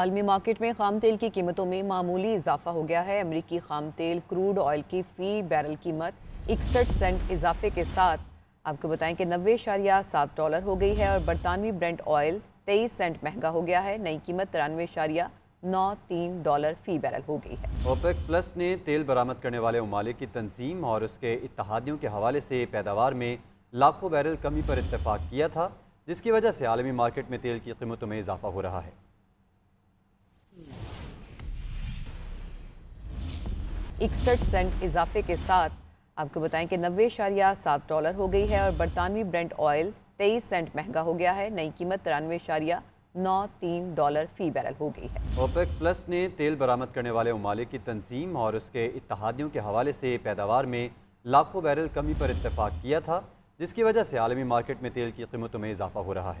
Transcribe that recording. आलमी मार्केट में खाम तेल की कीमतों में मामूली इजाफा हो गया है। अमरीकी खाम तेल क्रूड ऑयल की फी बैरल कीमत 61 सेंट इजाफे के साथ आपको बताएं कि $90.7 हो गई है और बरतानवी ब्रेंट ऑयल 23 सेंट महंगा हो गया है। नई कीमत $93.93 फी बैरल हो गई है। ओपेक प्लस ने तेल बरामद करने वाले ममालिक की तंजीम और उसके इत्तहादियों के हवाले से पैदावार में लाखों बैरल कमी पर इत्तफाक किया था, जिसकी वजह से आलमी मार्केट में तेल की कीमतों में इजाफा हो रहा है। 61 सेंट इजाफे के साथ आपको बताएं कि $90.7 हो गई है और बरतानवी ब्रेंट ऑयल 23 सेंट महंगा हो गया है। नई कीमत $93.93 फी बैरल हो गई है। ओपेक प्लस ने तेल बरामद करने वाले ममालिक की तंजीम और उसके इत्तहादियों के हवाले से पैदावार में लाखों बैरल कमी पर इत्तफाक किया था, जिसकी वजह से आलमी मार्केट में तेल की कीमतों में इजाफा हो रहा है।